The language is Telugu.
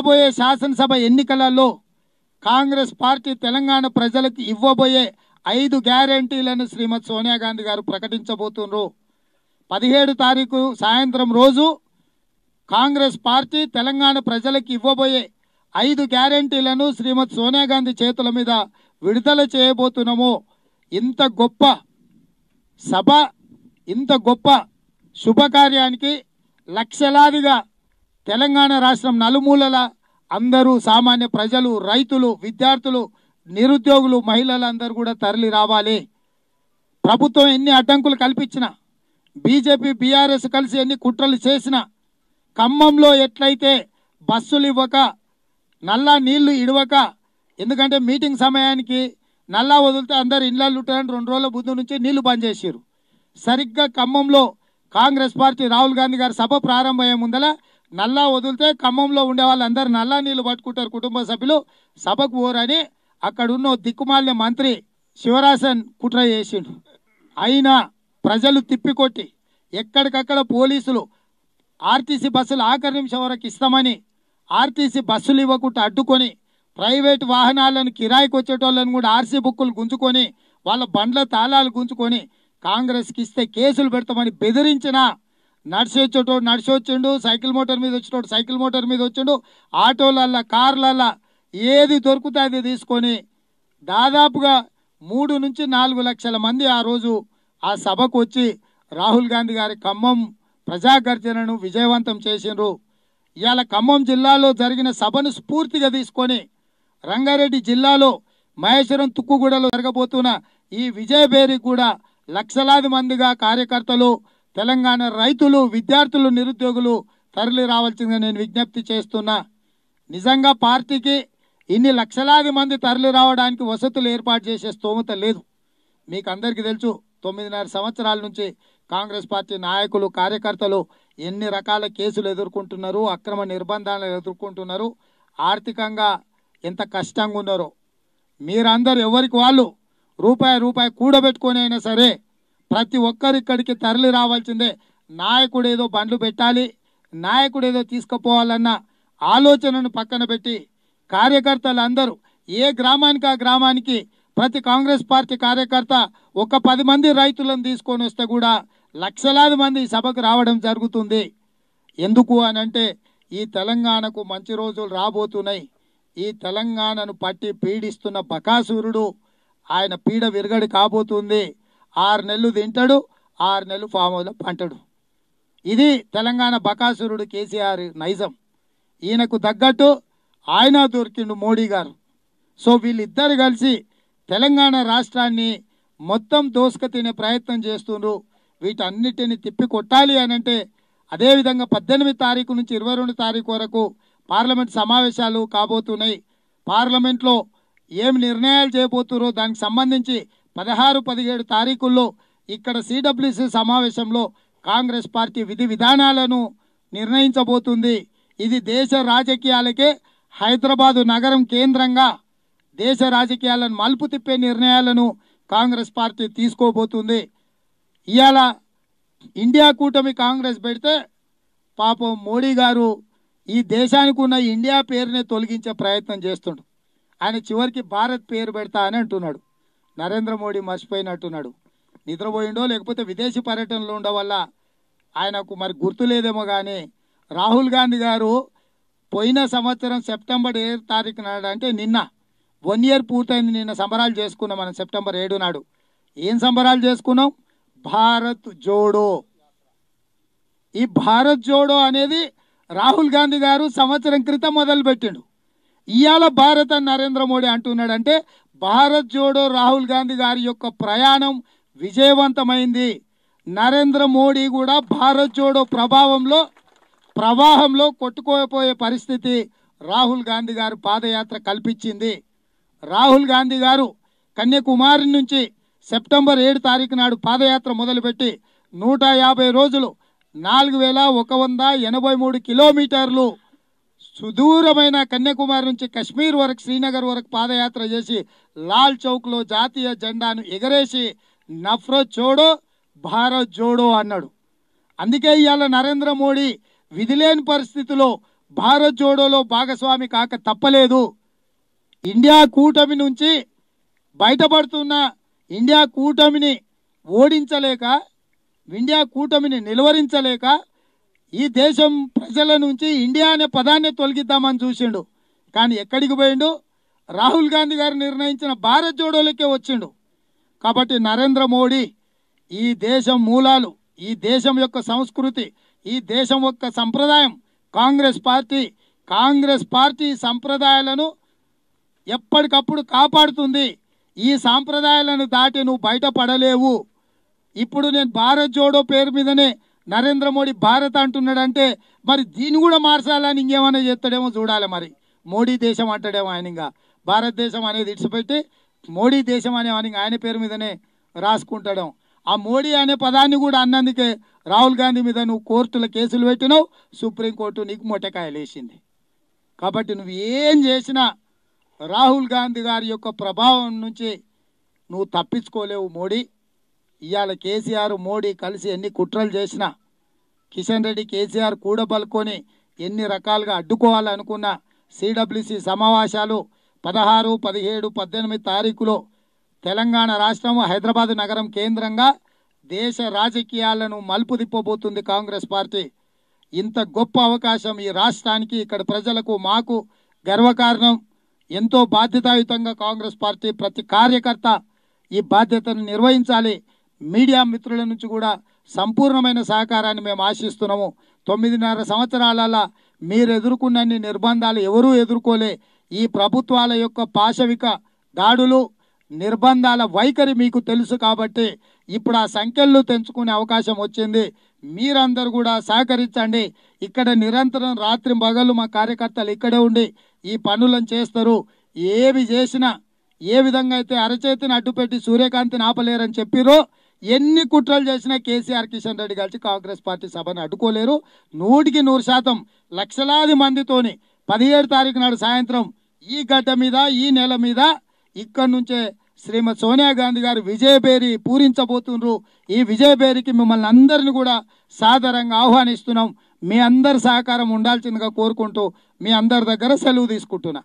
రాబోయే శాసనసభ ఎన్నికలలో కాంగ్రెస్ పార్టీ తెలంగాణ ప్రజలకు ఇవ్వబోయే 5 గ్యారెంటీలను శ్రీమతి సోనియా గాంధీ గారు ప్రకటించబోతున్నారు. 17 తారీఖు సాయంత్రం రోజు కాంగ్రెస్ పార్టీ తెలంగాణ ప్రజలకు ఇవ్వబోయే 5 గ్యారెంటీలను శ్రీమతి సోనియా గాంధీ చేతుల మీద విడుదల చేయబోతున్నాము. ఇంత గొప్ప సభ, ఇంత గొప్ప శుభకార్యానికి లక్షలాదిగా తెలంగాణ రాష్ట్రం నలుమూలల అందరూ, సామాన్య ప్రజలు, రైతులు, విద్యార్థులు, నిరుద్యోగులు, మహిళలందరూ కూడా తరలి రావాలి. ప్రభుత్వం ఎన్ని అడ్డంకులు కల్పించినా, బీజేపీ బీఆర్ఎస్ కలిసి ఎన్ని కుట్రలు చేసినా, ఖమ్మంలో ఎట్లయితే బస్సులు ఇవ్వక, నల్లా నీళ్లు ఇడవక, ఎందుకంటే మీటింగ్ సమయానికి నల్లా వదిలితే అందరు ఇళ్ళలు ఉంటారని 2 రోజుల ముందు నుంచి నీళ్లు బంద్ చేసారు. సరిగ్గా ఖమ్మంలో కాంగ్రెస్ పార్టీ రాహుల్ గాంధీ గారి సభ ప్రారంభమయ్యే ముందలా నల్లా వదిలితే ఖమ్మంలో ఉండే వాళ్ళందరూ నల్లా నీళ్లు పట్టుకుంటారు కుటుంబ సభ్యులు, సభకు పోరని అక్కడున్న దిక్కుమాలిన మంత్రి శివరాసన్ కుట్ర చేసిండు. అయినా ప్రజలు తిప్పికొట్టి ఎక్కడికక్కడ పోలీసులు ఆర్టీసీ బస్సులు ఆఖరి నిమిషం వరకు ఇస్తామని ఆర్టీసీ బస్సులు ఇవ్వకుండా అడ్డుకొని, ప్రైవేటు వాహనాలను కిరాయికి వచ్చేటోళ్ళని కూడా ఆర్సీ బుక్కులు గుంజుకొని, వాళ్ళ బండ్ల తాళాలు గుంజుకొని కాంగ్రెస్కి ఇస్తే కేసులు పెడతామని బెదిరించినా, నడిచొచ్చేటోడు నడిచి వచ్చిండు, సైకిల్ మోటార్ మీద వచ్చినోడు సైకిల్ మోటార్ మీద వచ్చిండు, ఆటోలల్లా కార్లల్లా ఏది దొరుకుతుంది అది తీసుకొని దాదాపుగా 3 నుంచి 4 లక్షల మంది ఆ రోజు ఆ సభకు వచ్చి రాహుల్ గాంధీ గారి ఖమ్మం ప్రజాగర్జనను విజయవంతం చేసిండ్రు. ఇవాళ ఖమ్మం జిల్లాలో జరిగిన సభను స్ఫూర్తిగా తీసుకొని రంగారెడ్డి జిల్లాలో మహేశ్వరం తుక్కుగూడలో జరగబోతున్న ఈ విజయభేరి కూడా లక్షలాది మందిగా కార్యకర్తలు, తెలంగాణ రైతులు, విద్యార్థులు, నిరుద్యోగులు తరలి రావాల్సిందిగా నేను విజ్ఞప్తి చేస్తున్నా. నిజంగా పార్టీకి ఇన్ని లక్షలాది మంది తరలి రావడానికి వసతులు ఏర్పాటు చేసే స్తోమత లేదు. మీకు అందరికీ తెలుసు 9.5 సంవత్సరాల నుంచి కాంగ్రెస్ పార్టీ నాయకులు, కార్యకర్తలు ఎన్ని రకాల కేసులు ఎదుర్కొంటున్నారు, అక్రమ నిర్బంధాలు ఎదుర్కొంటున్నారు, ఆర్థికంగా ఎంత కష్టంగా ఉన్నారో. మీరందరూ ఎవరికి వాళ్ళు రూపాయి రూపాయి కూడబెట్టుకొని అయినా సరే ప్రతి ఒక్కరు ఇక్కడికి తరలి రావాల్సిందే. నాయకుడు ఏదో బండ్లు పెట్టాలి, నాయకుడు ఏదో తీసుకుపోవాలన్న ఆలోచనను పక్కన పెట్టి కార్యకర్తలు అందరూ ఏ గ్రామానికి ఆ గ్రామానికి ప్రతి కాంగ్రెస్ పార్టీ కార్యకర్త 10 మంది రైతులను తీసుకొని వస్తే కూడా లక్షలాది మంది సభకు రావడం జరుగుతుంది. ఎందుకు అనంటే ఈ తెలంగాణకు మంచి రోజులు రాబోతున్నాయి. ఈ తెలంగాణను పట్టి పీడిస్తున్న బకాసూరుడు ఆయన పీడ విరగడి కాబోతుంది. 6 నెలలు తింటాడు, 6 నెలలు ఫామ్ హౌస్లో పంటాడు. ఇది తెలంగాణ బకాసురుడు కేసీఆర్ నైజం. ఈయనకు తగ్గట్టు ఆయన దొరికిండు మోడీ గారు. సో వీళ్ళిద్దరు కలిసి తెలంగాణ రాష్ట్రాన్ని మొత్తం దోసుక తినే ప్రయత్నం చేస్తుండ్రు. వీటన్నిటిని తిప్పి కొట్టాలి అనంటే అదేవిధంగా 18 తారీఖు నుంచి 22 తారీఖు వరకు పార్లమెంట్ సమావేశాలు కాబోతున్నాయి. పార్లమెంట్లో ఏం నిర్ణయాలు చేయబోతురో దానికి సంబంధించి 16, 17 తారీఖుల్లో ఇక్కడ CWC సమావేశంలో కాంగ్రెస్ పార్టీ విధి విధానాలను నిర్ణయించబోతుంది. ఇది దేశ రాజకీయాలకే హైదరాబాదు నగరం కేంద్రంగా దేశ రాజకీయాలను మలుపు తిప్పే నిర్ణయాలను కాంగ్రెస్ పార్టీ తీసుకోబోతుంది. ఇవాళ ఇండియా కూటమి కాంగ్రెస్ పెడితే పాపం మోడీ గారు ఈ దేశానికి ఉన్న ఇండియా పేరునే తొలగించే ప్రయత్నం చేస్తుండు. ఆయన చివరికి భారత్ పేరు పెడతా అని అంటున్నాడు. నరేంద్ర మోడీ మర్చిపోయినట్టున్నాడు, నిద్రపోయిండో లేకపోతే విదేశీ పర్యటనలో ఉండవల్ల ఆయనకు మరి గుర్తులేదేమో. కానీ రాహుల్ గాంధీ గారు పోయిన సంవత్సరం సెప్టెంబర్ 7 తారీఖు నాడు, అంటే నిన్న 1 year పూర్తయింది. నిన్న సంబరాలు చేసుకున్నాం మనం సెప్టెంబర్ 7 నాడు. ఏం సంబరాలు చేసుకున్నాం? భారత్ జోడో. ఈ భారత్ జోడో అనేది రాహుల్ గాంధీ గారు సంవత్సరం క్రితం మొదలుపెట్టిండు. ఇవాళ భారత్ అని నరేంద్ర మోడీ అంటున్నాడు. అంటే భారత్ జోడో రాహుల్ గాంధీ గారి యొక్క ప్రయాణం విజయవంతమైంది. నరేంద్ర మోడీ కూడా భారత్ జోడో ప్రవాహంలో కొట్టుకోపోయే పరిస్థితి రాహుల్ గాంధీ గారు పాదయాత్ర కల్పించింది. రాహుల్ గాంధీ గారు కన్యాకుమారి నుంచి సెప్టెంబర్ 7 తారీఖు నాడు పాదయాత్ర మొదలుపెట్టి 150 రోజులు 4,183 కిలోమీటర్లు సుదూరమైన కన్యాకుమారి నుంచి కశ్మీర్ వరకు, శ్రీనగర్ వరకు పాదయాత్ర చేసి లాల్ చౌక్లో జాతీయ జెండాను ఎగరేసి నఫ్రత్ చోడో భారత్ జోడో అన్నాడు. అందుకే ఇవాళ నరేంద్ర మోడీ విధిలేని పరిస్థితిలో భారత్ జోడోలో భాగస్వామి కాక తప్పలేదు. ఇండియా కూటమి నుంచి బయటపడుతున్న ఇండియా కూటమిని ఓడించలేక, ఇండియా కూటమిని నిలవరించలేక ఈ దేశం ప్రజల నుంచి ఇండియా అనే పదాన్ని తొలగిద్దామని చూసిండు. కానీ ఎక్కడికి పోయిండు? రాహుల్ గాంధీ గారు నిర్ణయించిన భారత్ జోడోలకే వచ్చిండు. కాబట్టి నరేంద్ర మోడీ ఈ దేశం మూలాలు, ఈ దేశం యొక్క సంస్కృతి, ఈ దేశం యొక్క సంప్రదాయం కాంగ్రెస్ పార్టీ సంప్రదాయాలను ఎప్పటికప్పుడు కాపాడుతుంది. ఈ సాంప్రదాయాలను దాటి నువ్వు బయటపడలేవు. ఇప్పుడు నేను భారత్ జోడో పేరు మీదనే నరేంద్ర మోడీ భారత్ అంటున్నాడంటే మరి దీన్ని కూడా మార్చాలని ఇంకేమైనా చేస్తాడేమో చూడాలి. మరి మోడీ దేశం అంటాడేమో ఆయన, ఇంకా భారతదేశం అనేది ఇడిచిపెట్టి మోడీ దేశం అనే ఆయన పేరు మీదనే రాసుకుంటాడు. ఆ మోడీ అనే పదాన్ని కూడా అన్నందుకే రాహుల్ గాంధీ మీద నువ్వు కోర్టుల కేసులు పెట్టినావు, సుప్రీంకోర్టు నీకు మొట్టకాయలు వేసింది. కాబట్టి నువ్వు ఏం చేసినా రాహుల్ గాంధీ గారి యొక్క ప్రభావం నుంచి నువ్వు తప్పించుకోలేవు. మోడీ ఇవాళ కేసీఆర్ మోడీ కలిసి ఎన్ని కుట్రలు చేసినా, కిషన్ రెడ్డి కేసీఆర్ కూడబలుకొని ఎన్ని రకాలుగా అడ్డుకోవాలనుకున్న సిడబ్ల్యూసి సమావేశాలు 16, 17, 18 తారీఖులో తెలంగాణ రాష్ట్రము హైదరాబాద్ నగరం కేంద్రంగా దేశ రాజకీయాలను మలుపు తిప్పబోతుంది కాంగ్రెస్ పార్టీ. ఇంత గొప్ప అవకాశం ఈ రాష్ట్రానికి, ఇక్కడ ప్రజలకు, మాకు గర్వకారణం. ఎంతో బాధ్యతాయుతంగా కాంగ్రెస్ పార్టీ ప్రతి కార్యకర్త ఈ బాధ్యతను నిర్వహించాలి. మీడియా మిత్రుల నుంచి కూడా సంపూర్ణమైన సహకారాన్ని మేము ఆశిస్తున్నాము. 9.5 సంవత్సరాలలో మీరు ఎదుర్కొన్నన్ని నిర్బంధాలు ఎవరూ ఎదుర్కోలే. ఈ ప్రభుత్వాల యొక్క పాశవిక దాడులు, నిర్బంధాల వైఖరి మీకు తెలుసు. కాబట్టి ఇప్పుడు ఆ సంఖ్యలు తెంచుకునే అవకాశం వచ్చింది. మీరందరూ కూడా సహకరించండి. ఇక్కడ నిరంతరం రాత్రి పగళ్ళు మా కార్యకర్తలు ఇక్కడే ఉండి ఈ పనులను చేస్తారు. ఏవి చేసినా, ఏ విధంగా అయితే అరచేతిని అడ్డుపెట్టి సూర్యకాంతిని ఆపలేరని చెప్పిరో, ఎన్ని కుట్రలు చేసినా కేసీఆర్, కిషన్ రెడ్డి కలిసి కాంగ్రెస్ పార్టీ సభను అడ్డుకోలేరు. 100% లక్షలాది మందితోని 17 తారీఖు నాడు సాయంత్రం ఈ గడ్డ మీద, ఈ నెల మీద ఇక్కడి నుంచే శ్రీమతి సోనియా గాంధీ గారు విజయభేరి పూరించబోతున్నారు. ఈ విజయభేరికి మిమ్మల్ని అందరిని కూడా సాదరంగా ఆహ్వానిస్తున్నాం. మీ అందరి సహకారం ఉండాల్సిందిగా కోరుకుంటూ మీ అందరి దగ్గర సెలవు తీసుకుంటున్నా.